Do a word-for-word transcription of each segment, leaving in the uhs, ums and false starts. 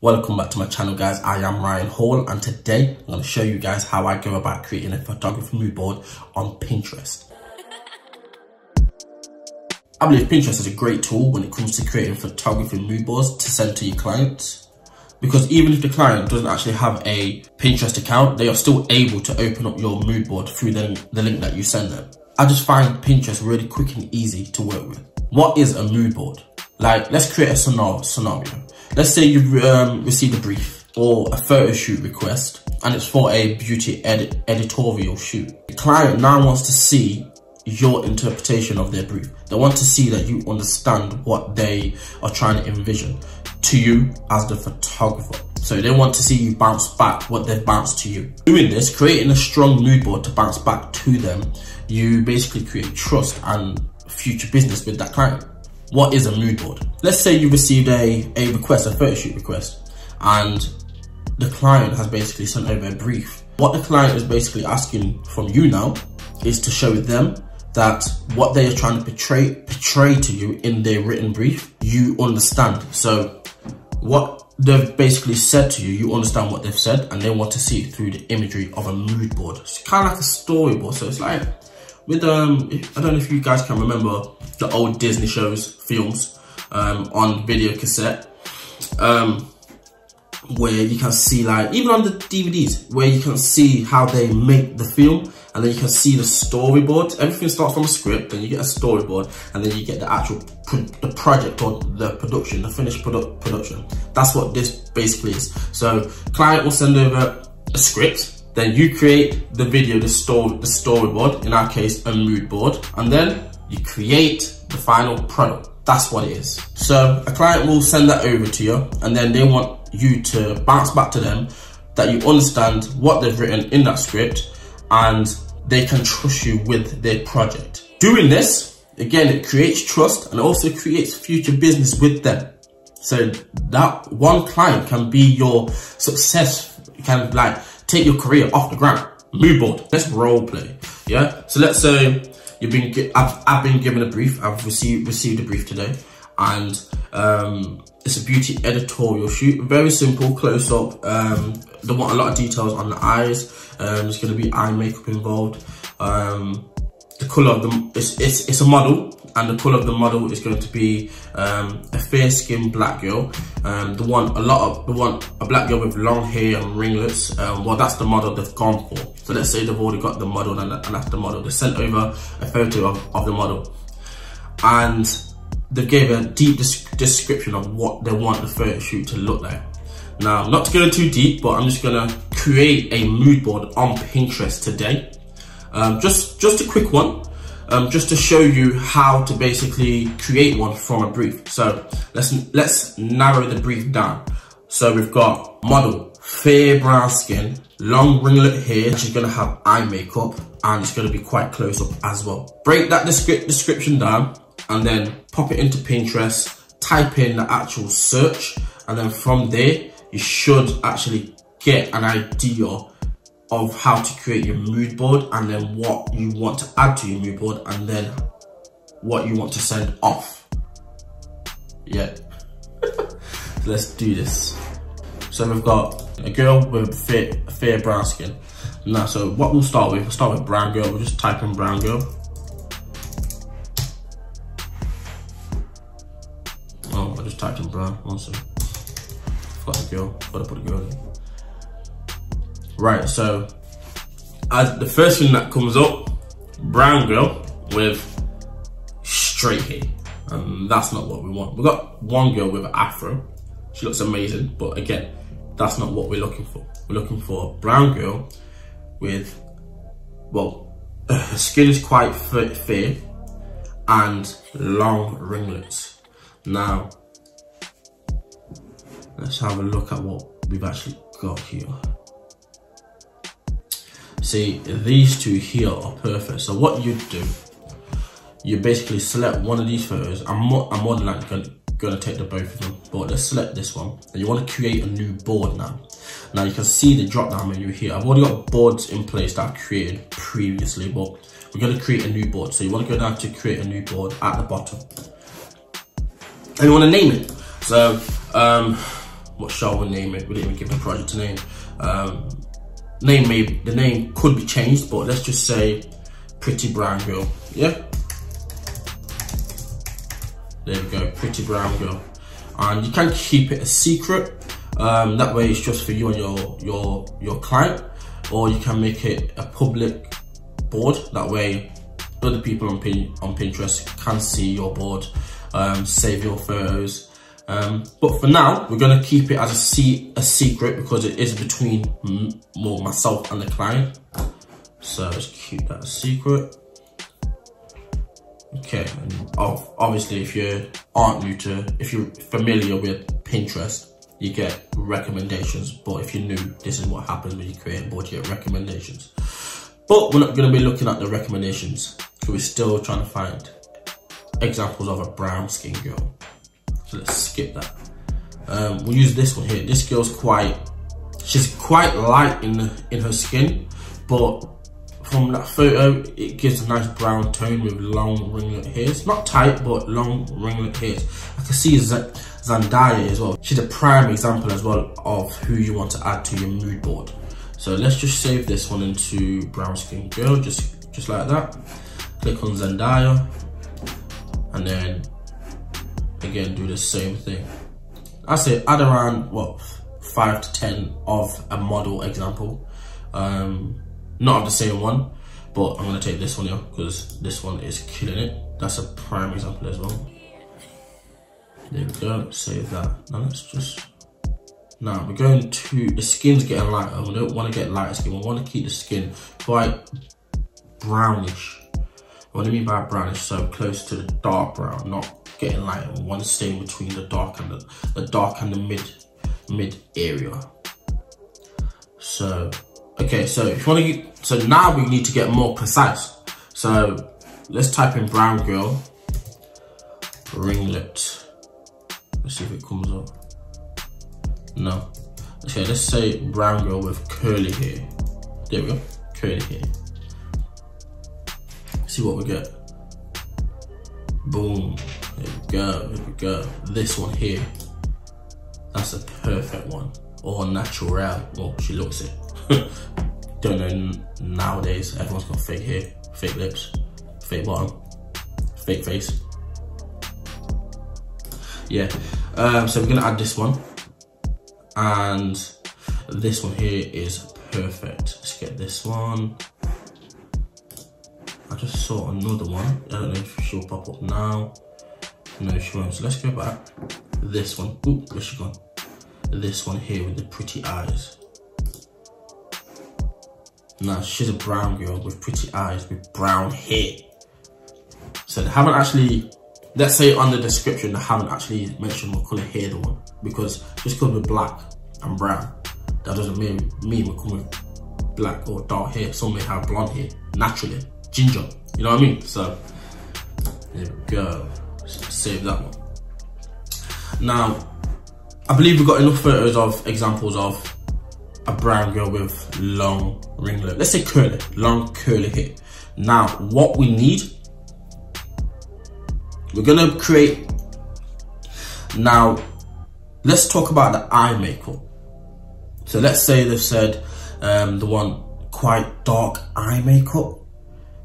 Welcome back to my channel, guys. I am Ryan Hall, and today I'm going to show you guys how I go about creating a photography mood board on Pinterest. I believe Pinterest is a great tool when it comes to creating photography mood boards to send to your clients, because even if the client doesn't actually have a Pinterest account, they are still able to open up your mood board through the, the link that you send them. I just find Pinterest really quick and easy to work with. What is a mood board? Like, let's create a scenario. Let's say you've um, received a brief or a photo shoot request, and it's for a beauty edit editorial shoot. The client now wants to see your interpretation of their brief. They want to see that you understand what they are trying to envision to you as the photographer. So they want to see you bounce back what they've bounced to you. Doing this, creating a strong mood board to bounce back to them, you basically create trust and future business with that client. What is a mood board? Let's say you received a, a request, a photo shoot request, and the client has basically sent over a brief. What the client is basically asking from you now is to show them that what they are trying to portray, portray to you in their written brief, you understand. So what they've basically said to you, you understand what they've said, and they want to see it through the imagery of a mood board. It's kind of like a storyboard, so it's like, With, um, I don't know if you guys can remember the old Disney shows, films, um, on video cassette, um, where you can see, like, even on the D V Ds, where you can see how they make the film, and then you can see the storyboard. Everything starts from a script, then you get a storyboard, and then you get the actual pro the project or the production, the finished produ production. That's what this basically is. So, client will send over a script. Then you create the video, the story, the storyboard, in our case, a mood board, and then you create the final product. That's what it is. So a client will send that over to you, and then they want you to bounce back to them that you understand what they've written in that script, and they can trust you with their project. Doing this, again, it creates trust and also creates future business with them. So that one client can be your success, can like take your career off the ground. Mood board. Let's role play. Yeah. So let's say you've been. I've, I've been given a brief. I've received received a brief today, and um, it's a beauty editorial shoot. Very simple, close up. Um, they want a lot of details on the eyes. Um, there's going to be eye makeup involved. Um, the color of the it's it's it's a model, and the color of the model is going to be um, a fair-skinned black girl. Um, the one a lot of the one a black girl with long hair and ringlets. Um, well, that's the model they've gone for. So let's say they've already got the model, and, and that's the model. They sent over a photo of, of the model, and they gave a deep des description of what they want the photo shoot to look like. Now, not to go too deep, but I'm just gonna create a mood board on Pinterest today. Um, just just a quick one, um, just to show you how to basically create one from a brief. So let's let's narrow the brief down. So we've got model, fair brown skin, long ringlet hair. She's gonna have eye makeup, and it's gonna be quite close up as well. Break that descri- description down, and then pop it into Pinterest. Type in the actual search, and then from there you should actually get an idea of how to create your mood board, and then what you want to add to your mood board, and then what you want to send off. Yeah. Let's do this. So we've got a girl with fair, fair brown skin. Now, so what we'll start with, we'll start with brown girl. We'll just type in brown girl. Oh, I just typed in brown, awesome. Got a girl, gotta put a girl in. Right, so as the first thing that comes up, brown girl with straight hair, and that's not what we want. We've got one girl with an afro. She looks amazing, but again, that's not what we're looking for. We're looking for a brown girl with, well, her skin is quite fair and long ringlets. Now, let's have a look at what we've actually got here. See, these two here are perfect. So what you do, you basically select one of these photos. I'm more, I'm more than likely gonna, gonna take the both of them, but let's select this one. And you wanna create a new board now. Now you can see the drop down menu here. I've already got boards in place that I've created previously, but we're gonna create a new board. So you wanna go down to create a new board at the bottom. And you wanna name it. So um, what shall we name it? We didn't even give the project a name. Um, name may, the name could be changed, but let's just say Pretty Brown Girl. Yeah, there we go, Pretty Brown Girl. And you can keep it a secret. Um, that way, it's just for you and your your your client. Or you can make it a public board. That way, other people on Pin on Pinterest can see your board, um, save your photos. Um, but for now, we're gonna keep it as a se a secret because it is between m more myself and the client. So let's keep that a secret. Okay, and obviously, if you aren't new to, if you're familiar with Pinterest, you get recommendations. But if you're new, this is what happens when you create a board, you get recommendations. But we're not going to be looking at the recommendations, so we're still trying to find examples of a brown skin girl. So let's skip that. Um, we'll use this one here. This girl's quite, she's quite light in, in her skin, but from that photo, it gives a nice brown tone with long ringlet hairs. Not tight, but long ringlet hairs. I can see Z Zendaya as well. She's a prime example as well of who you want to add to your mood board. So let's just save this one into brown skin girl, just, just like that. Click on Zendaya, and then again, do the same thing. That's it, add around, what, five to ten of a model example. Um, Not the same one, but I'm gonna take this one here because this one is killing it. That's a prime example as well. There we go, save that. Now let's just, now we're going to, the skin's getting lighter. We don't wanna get lighter skin. We wanna keep the skin quite brownish. What do I mean by brownish? So close to the dark brown, not getting lighter. We wanna stay in between the dark and the, the dark and the mid, mid area. So, okay, so if you want to get, so now we need to get more precise. So let's type in brown girl ringlet. Let's see if it comes up. No. Okay, let's say brown girl with curly hair. There we go, curly hair. Let's see what we get. Boom. There we go. There we go. This one here. That's a perfect one. Or natural. Well, she looks it. Don't know nowadays, everyone's got fake hair, fake lips, fake bottom, fake face. Yeah, um, so we're gonna add this one. And this one here is perfect. Let's get this one. I just saw another one. I don't know if she'll pop up now. No, she won't, so let's go back. This one, ooh, where's she gone? This one here with the pretty eyes. Now she's a brown girl with pretty eyes with brown hair. So they haven't actually, let's say on the description, they haven't actually mentioned what colour hair they want, because just because we're black and brown, that doesn't mean mean we're coming with black or dark hair. Some may have blonde hair naturally, ginger. You know what I mean? So there we go. Save that one. Now I believe we've got enough photos of examples of a brown girl with long ringlet, let's say curly, long curly hair. Now, what we need, we're gonna create, now, let's talk about the eye makeup. So let's say they've said um, they want quite dark eye makeup.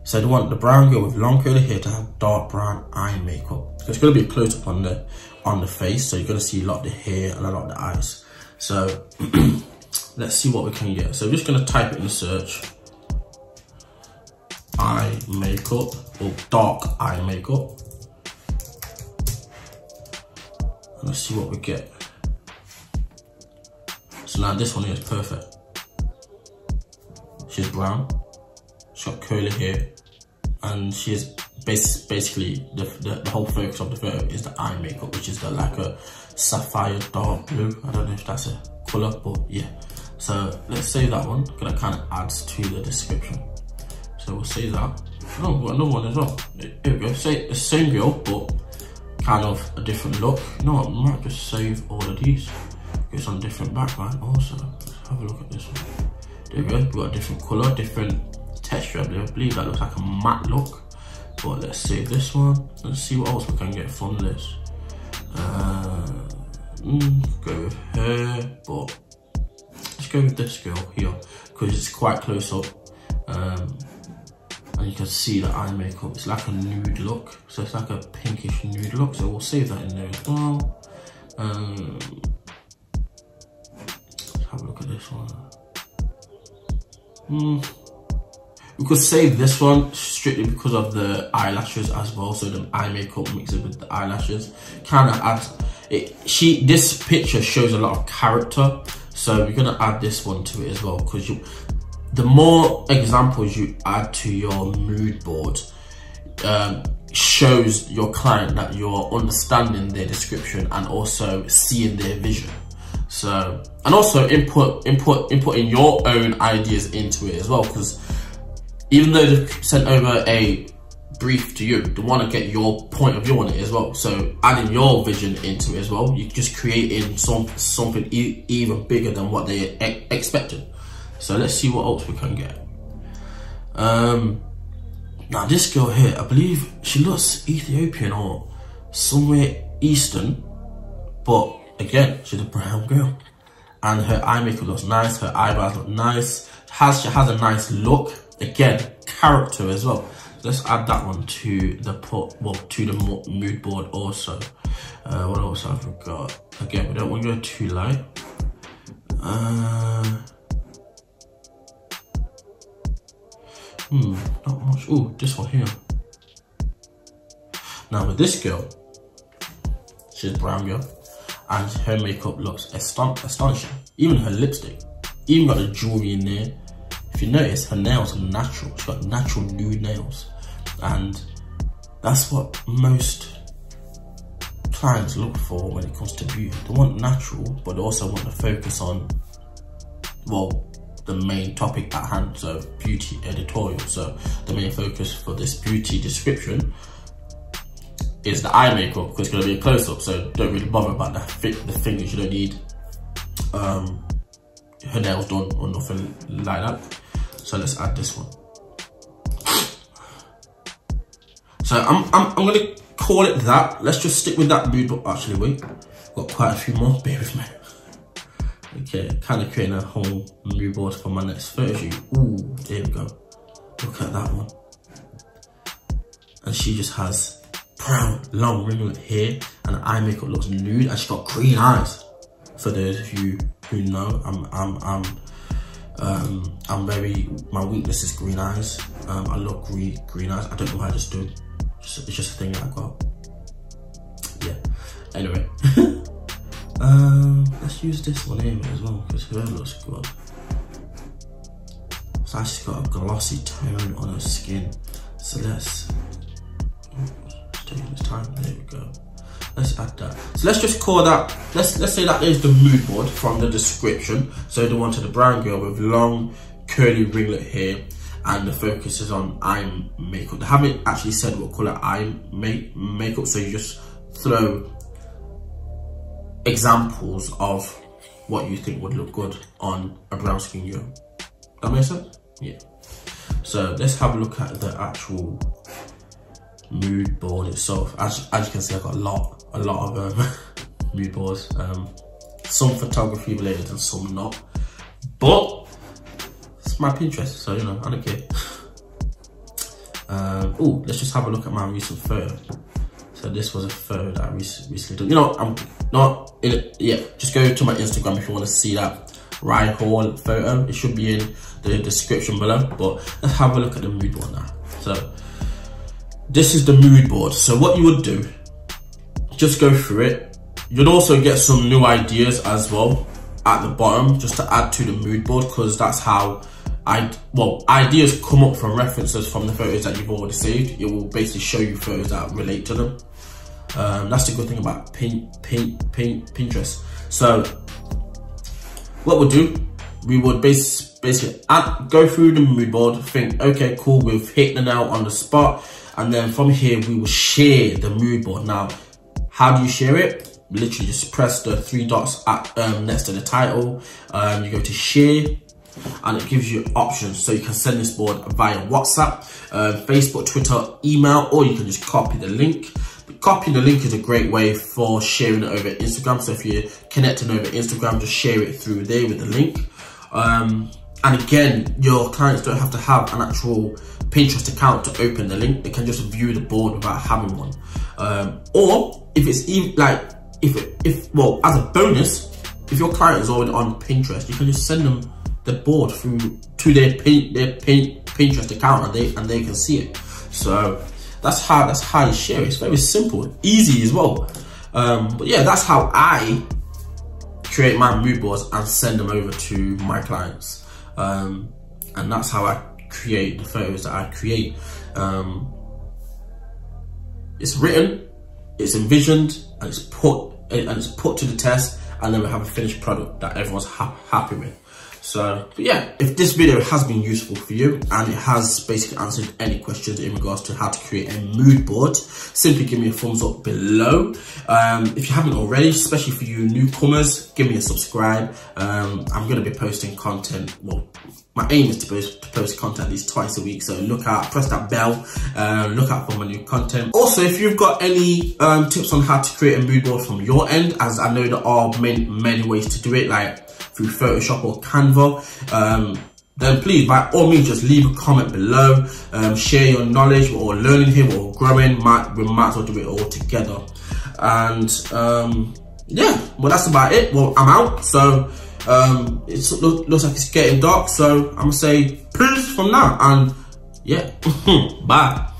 So they want the brown girl with long curly hair to have dark brown eye makeup. So it's gonna be a close up on the, on the face, so you're gonna see a lot of the hair and a lot of the eyes. So, let's see what we can get. So we're just gonna type it in the search. Eye makeup or dark eye makeup. And let's see what we get. So now this one here is perfect. She's brown, she's got curly hair, and she's bas basically the, the, the whole focus of the photo is the eye makeup, which is the, like a sapphire dark blue. I don't know if that's a colour, but yeah. So let's save that one because that kind of adds to the description. So we'll save that. Oh, we've got another one as well. Here we go. Say the same girl, but kind of a different look. No, I might just save all of these. It's on different background also. Let's have a look at this one. There we go. We've got a different colour, different texture. I believe that looks like a matte look. But let's save this one. Let's see what else we can get from this. Uh, mm, go with her, but let's go with this girl here because it's quite close up, um, and you can see the eye makeup. It's like a nude look, so it's like a pinkish nude look. So we'll save that in there as well. Um, let's have a look at this one. Mm. We could save this one strictly because of the eyelashes as well. So the eye makeup mixed with the eyelashes kind of adds it. She this picture shows a lot of character, so we're gonna add this one to it as well, because you the more examples you add to your mood board, um, shows your client that you're understanding their description and also seeing their vision. So, and also input, input, inputting your own ideas into it as well, because even though they've sent over a brief to you, they want to get your point of view on it as well. So adding your vision into it as well, you're just creating some, something e even bigger than what they e expected. So let's see what else we can get. Um, now this girl here, I believe she looks Ethiopian or somewhere Eastern, but again, she's a brown girl. And her eye makeup looks nice, her eyebrows look nice. Has, she has a nice look. Again, character as well. Let's add that one to the port, well, to the mood board also. Uh, what else have we got? Again, we don't want to go too light. Uh, Hmm, not much. Oh, this one here. Now with this girl, she's brown girl, and her makeup looks astonishing. Even her lipstick, even got the jewelry in there. If you notice, her nails are natural. She's got natural nude nails, and that's what most clients look for when it comes to beauty. They want natural, but they also want to focus on, well, the main topic at hand, so beauty editorial. So the main focus for this beauty description is the eye makeup, because it's going to be a close-up, so don't really bother about the, the fingers. You don't need um, her nails done or nothing like that. So let's add this one. So I'm, I'm, I'm going to call it that. Let's just stick with that mood, but actually wait, I've got quite a few more, bear with me. Okay, kind of creating a whole mood board for my next photo shoot. Ooh, there we go. Look at that one. And she just has brown, long ringlet hair, and her eye makeup looks nude, and she's got green eyes. For those of you who know, I'm, I'm, I'm, um, I'm very. My weakness is green eyes. Um, I love green, green eyes. I don't know why I just do. It's just, it's just a thing that I got. Yeah. Anyway. Um, let's use this one here as well, because whoever looks good. It's actually got a glossy tone on her skin. So let's, it's taking its time, there we go. Let's add that. So let's just call that, let's let's say that is the mood board from the description. So they wanted a brown girl with long, curly ringlet hair, and the focus is on eye makeup. They haven't actually said what colour eye make, makeup, so you just throw examples of what you think would look good on a brown skin girl. That makes sense? Yeah. So let's have a look at the actual mood board itself. As, as you can see, I've got a lot, a lot of um, mood boards. Um, some photography related and some not. But it's my Pinterest, so you know, I don't care. Um, oh, let's just have a look at my recent photo. So this was a photo that I recently done. You know, I'm not, it, yeah, just go to my Instagram if you want to see that Ryan Hall photo. It should be in the description below, but let's have a look at the mood board now. So this is the mood board. So what you would do, just go through it. You'd also get some new ideas as well at the bottom, just to add to the mood board, because that's how I, well, ideas come up from references from the photos that you've already saved. It will basically show you photos that relate to them. Um, that's the good thing about pin, pin, pin, Pinterest. So what we'll do, we would base, basically add, go through the mood board, think, okay, cool, we've hit the nail on the spot. And then from here, we will share the mood board. Now, how do you share it? Literally just press the three dots at, um, next to the title. Um, you go to share, and it gives you options. So you can send this board via WhatsApp, uh, Facebook, Twitter, email, or you can just copy the link. Copying the link is a great way for sharing it over Instagram. So if you're connecting over Instagram, just share it through there with the link. Um, and again, your clients don't have to have an actual Pinterest account to open the link. They can just view the board without having one. Um, or if it's even like, if, if well, as a bonus, if your client is already on Pinterest, you can just send them the board through to their, pin, their pin, Pinterest account, and they, and they can see it. So that's how, that's how you share it. It's very simple, easy as well. Um, but yeah, that's how I create my mood boards and send them over to my clients. Um, and that's how I create the photos that I create. Um, it's written, it's envisioned, and it's put and it's put to the test, and then we have a finished product that everyone's ha happy with. So but yeah, if this video has been useful for you and it has basically answered any questions in regards to how to create a mood board, simply give me a thumbs up below. Um, if you haven't already, especially for you newcomers, give me a subscribe. Um, I'm going to be posting content. Well, my aim is to post, to post content at least twice a week. So look out, press that bell, uh, look out for my new content. Also, if you've got any um, tips on how to create a mood board from your end, as I know there are many, many ways to do it, like through Photoshop or Canva, um, then please, by all means, just leave a comment below, um, share your knowledge. We're all learning here, we're all growing, might, we might as well do it all together. And um, yeah, well, that's about it. Well, I'm out, so um, it look, looks like it's getting dark, so I'm gonna say peace from now, and yeah, bye.